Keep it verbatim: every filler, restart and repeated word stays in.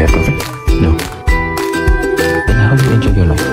you happy? No. Then how do you enjoy your life?